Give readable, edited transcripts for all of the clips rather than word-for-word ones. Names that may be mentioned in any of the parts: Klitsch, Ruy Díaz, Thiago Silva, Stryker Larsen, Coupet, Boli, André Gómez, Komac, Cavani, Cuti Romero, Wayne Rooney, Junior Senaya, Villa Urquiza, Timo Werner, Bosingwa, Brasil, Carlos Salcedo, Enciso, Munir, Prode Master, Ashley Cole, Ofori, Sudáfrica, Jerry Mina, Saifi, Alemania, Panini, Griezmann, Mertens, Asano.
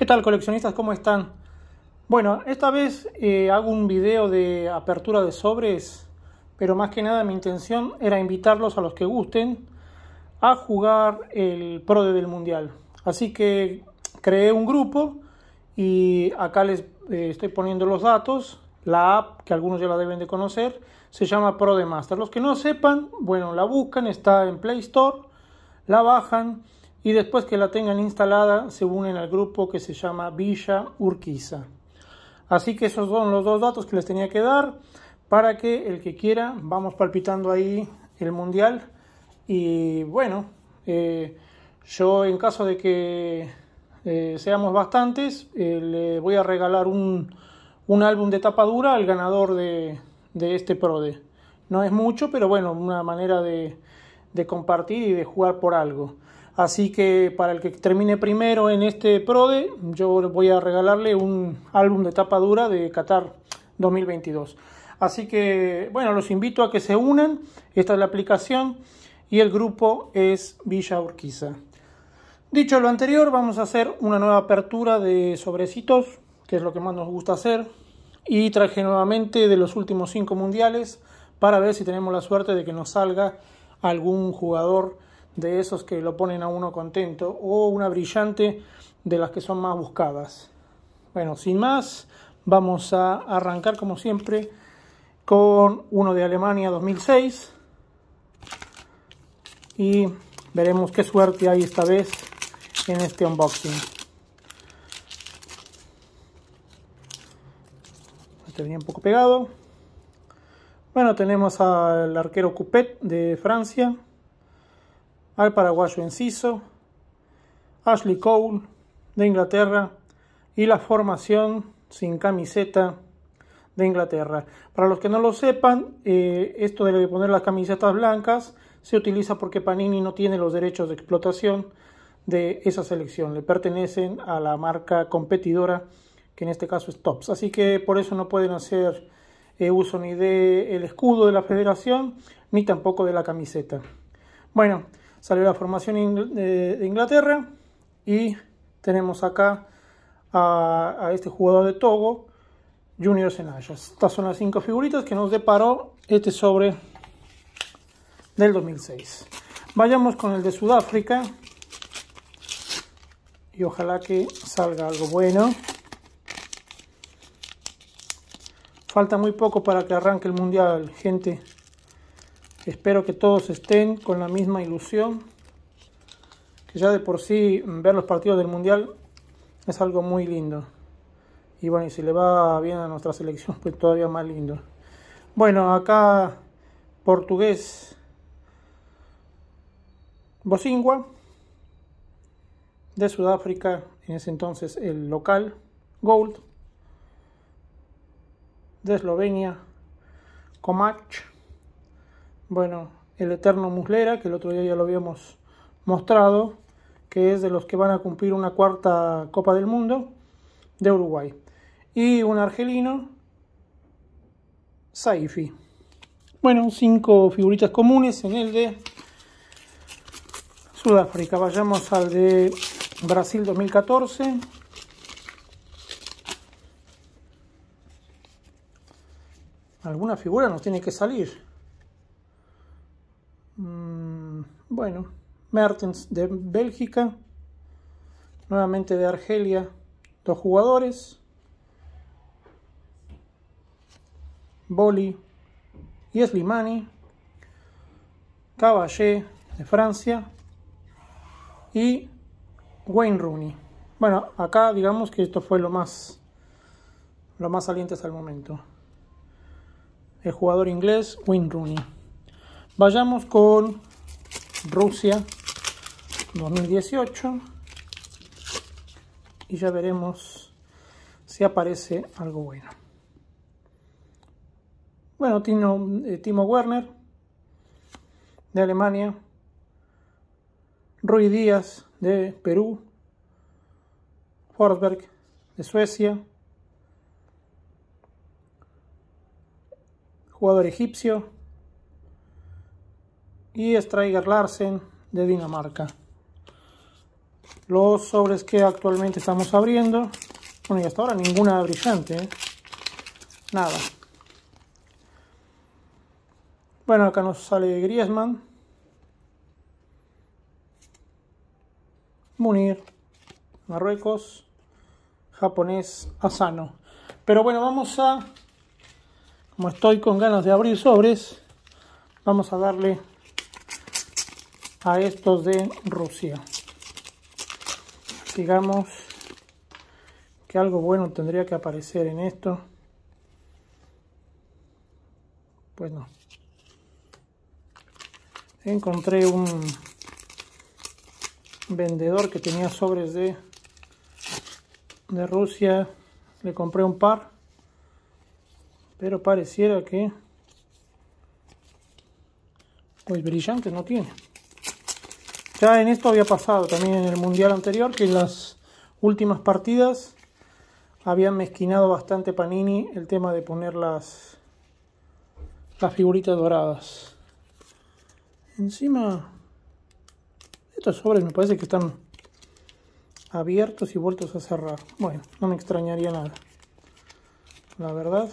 ¿Qué tal, coleccionistas? ¿Cómo están? Bueno, esta vez hago un video de apertura de sobres, pero más que nada mi intención era invitarlos a los que gusten a jugar el Prode del Mundial. Así que creé un grupo y acá les estoy poniendo los datos. La app, que algunos ya la deben de conocer, se llama Prode Master. Los que no sepan, bueno, la buscan, está en Play Store, la bajan y después que la tengan instalada se unen al grupo que se llama Villa Urquiza. Así que esos son los dos datos que les tenía que dar para que el que quiera vamos palpitando ahí el Mundial. Y bueno, yo en caso de que seamos bastantes, le voy a regalar un álbum de tapa dura al ganador de este Prode. No es mucho, pero bueno, una manera de compartir y de jugar por algo. Así que para el que termine primero en este Prode, yo voy a regalarle un álbum de tapa dura de Qatar 2022. Así que bueno, los invito a que se unan. Esta es la aplicación y el grupo es Villa Urquiza. Dicho lo anterior, vamos a hacer una nueva apertura de sobrecitos, que es lo que más nos gusta hacer, y traje nuevamente de los últimos 5 mundiales para ver si tenemos la suerte de que nos salga algún jugador de esos que lo ponen a uno contento, o una brillante de las que son más buscadas. Bueno, sin más, vamos a arrancar como siempre con uno de Alemania 2006 y veremos qué suerte hay esta vez en este unboxing. Venía un poco pegado. Bueno, tenemos al arquero Coupet de Francia, al paraguayo Enciso, Ashley Cole de Inglaterra y la formación sin camiseta de Inglaterra. Para los que no lo sepan, esto de poner las camisetas blancas se utiliza porque Panini no tiene los derechos de explotación de esa selección, le pertenecen a la marca competidora, que en este caso es Tops. Así que por eso no pueden hacer uso ni del escudo de la federación, ni tampoco de la camiseta. Bueno, salió la formación de Inglaterra y tenemos acá a este jugador de Togo, Junior Senaya. Estas son las 5 figuritas que nos deparó este sobre del 2006. Vayamos con el de Sudáfrica y ojalá que salga algo bueno. Falta muy poco para que arranque el Mundial, gente. Espero que todos estén con la misma ilusión, que ya de por sí ver los partidos del Mundial es algo muy lindo. Y bueno, y si le va bien a nuestra selección, pues todavía más lindo. Bueno, acá portugués Bosingwa de Sudáfrica, en ese entonces el local, Gold de Eslovenia, Komac. Bueno, el eterno Muslera, que el otro día ya lo habíamos mostrado, que es de los que van a cumplir una 4ª Copa del Mundo, de Uruguay. Y un argelino, Saifi. Bueno, 5 figuritas comunes en el de Sudáfrica. Vayamos al de Brasil 2014. Alguna figura nos tiene que salir. Bueno, Mertens de Bélgica, nuevamente de Argelia, 2 jugadores, Boli y Slimani, Cavani de Francia y Wayne Rooney. Bueno, acá digamos que esto fue lo más saliente hasta el momento, el jugador inglés Wayne Rooney. Vayamos con Rusia 2018 y ya veremos si aparece algo bueno. Bueno, Timo Werner de Alemania, Ruy Díaz de Perú, Forsberg de Suecia, jugador egipcio, y Stryker Larsen de Dinamarca. los sobres que actualmente estamos abriendo. Bueno, y hasta ahora ninguna brillante, ¿eh? Nada. Bueno, acá nos sale Griezmann, Munir, Marruecos, japonés, Asano. Pero bueno, vamos a, como estoy con ganas de abrir sobres, vamos a darle a estos de Rusia. Digamos que algo bueno tendría que aparecer en esto. Pues no. Encontré un vendedor que tenía sobres de Rusia, le compré un par, pero pareciera que pues brillante no tiene. Ya en esto había pasado también en el mundial anterior, que en las últimas partidas habían mezquinado bastante Panini el tema de poner las figuritas doradas. Encima estos sobres me parece que están abiertos y vueltos a cerrar. Bueno, no me extrañaría nada, la verdad.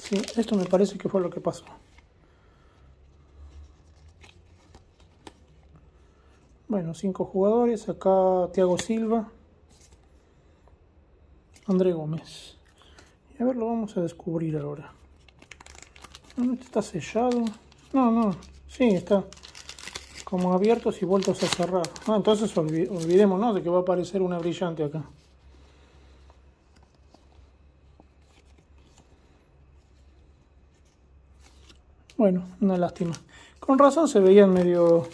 Sí, esto me parece que fue lo que pasó. Bueno, 5 jugadores. Acá Thiago Silva, André Gómez. Y a ver, lo vamos a descubrir ahora. Este está sellado. No. Sí, está como abiertos y vueltos a cerrar. Ah, entonces olvidémonos de que va a aparecer una brillante acá. Bueno, una lástima. Con razón se veían medio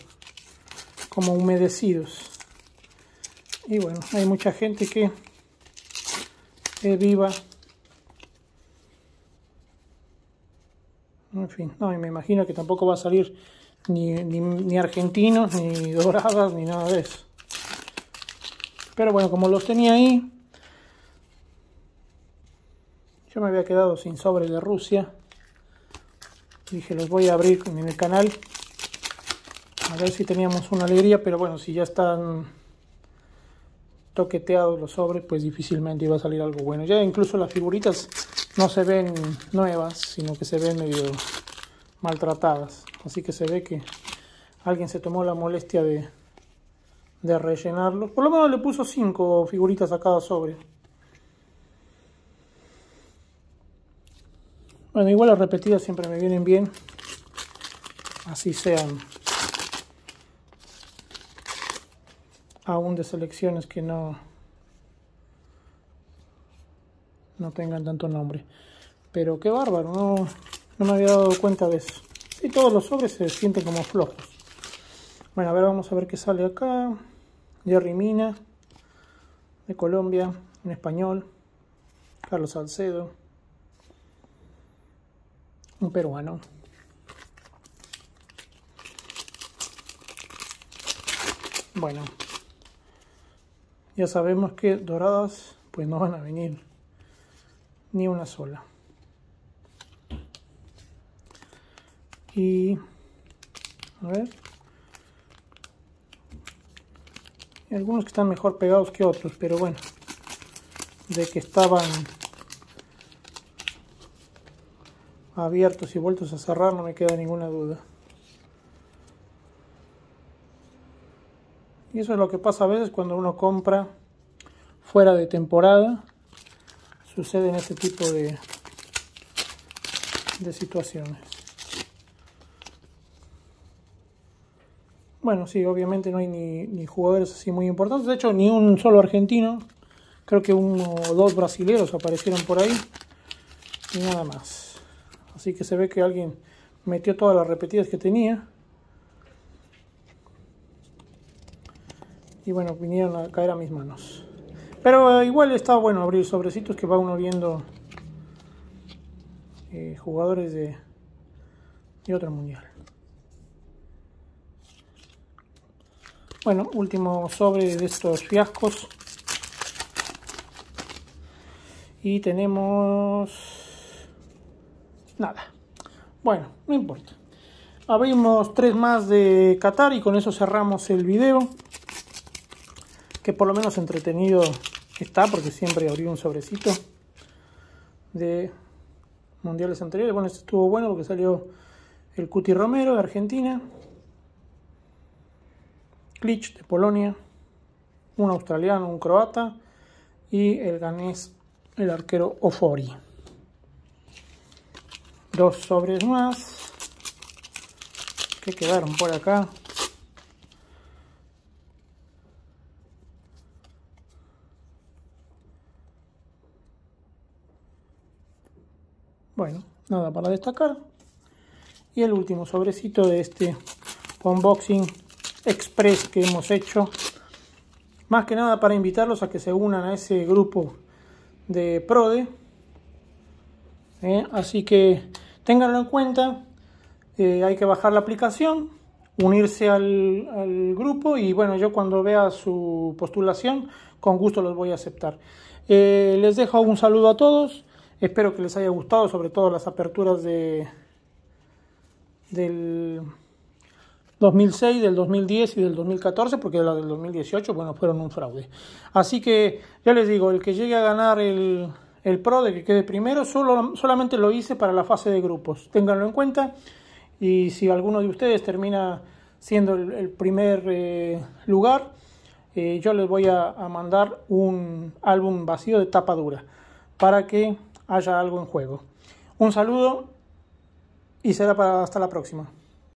como humedecidos. Y bueno, hay mucha gente que es viva. En fin, no, y me imagino que tampoco va a salir ni argentinos, ni doradas, ni nada de eso. Pero bueno, como los tenía ahí, yo me había quedado sin sobre de Rusia. Dije, los voy a abrir en el canal, a ver si teníamos una alegría. Pero bueno, si ya están toqueteados los sobres, pues difícilmente iba a salir algo bueno. Ya incluso las figuritas no se ven nuevas, sino que se ven medio maltratadas. Así que se ve que alguien se tomó la molestia de rellenarlo. Por lo menos le puso 5 figuritas a cada sobre. Bueno, igual las repetidas siempre me vienen bien, así sean aún de selecciones que no tengan tanto nombre. Pero qué bárbaro, no me había dado cuenta de eso. Y todos los sobres se sienten como flojos. Bueno, a ver, vamos a ver qué sale acá. Jerry Mina, de Colombia, en español. Carlos Salcedo, un peruano. Bueno, ya sabemos que doradas pues no van a venir ni una sola. Y a ver, hay algunos que están mejor pegados que otros, pero bueno, de que estaban abiertos y vueltos a cerrar no me queda ninguna duda. Y eso es lo que pasa a veces cuando uno compra fuera de temporada. Suceden este tipo de situaciones. Bueno, sí, obviamente no hay ni jugadores así muy importantes. De hecho, ni un solo argentino. Creo que 1 o 2 brasileros aparecieron por ahí. Y nada más. Así que se ve que alguien metió todas las repetidas que tenía. Y bueno, vinieron a caer a mis manos. Pero igual está bueno abrir sobrecitos que va uno viendo jugadores de otro mundial. Bueno, último sobre de estos fiascos. Y tenemos nada. Bueno, no importa. Abrimos tres más de Qatar y con eso cerramos el video, que por lo menos entretenido está, porque siempre abrí un sobrecito de mundiales anteriores. Bueno, este estuvo bueno porque salió el Cuti Romero de Argentina, Klitsch de Polonia, un australiano, un croata y el ganés, el arquero Ofori. Dos sobres más que quedaron por acá. Bueno, nada para destacar. Y el último sobrecito de este unboxing express que hemos hecho, más que nada para invitarlos a que se unan a ese grupo de Prode, así que ténganlo en cuenta. Hay que bajar la aplicación, unirse al grupo y bueno, yo cuando vea su postulación, con gusto los voy a aceptar. Les dejo un saludo a todos, espero que les haya gustado, sobre todo las aperturas del 2006, del 2010 y del 2014, porque las del 2018, bueno, fueron un fraude. Así que ya les digo, el que llegue a ganar el Prode, que quede primero, solamente lo hice para la fase de grupos, ténganlo en cuenta. Y si alguno de ustedes termina siendo el primer lugar, yo les voy a mandar un álbum vacío de tapa dura para que haya algo en juego. Un saludo y será hasta la próxima.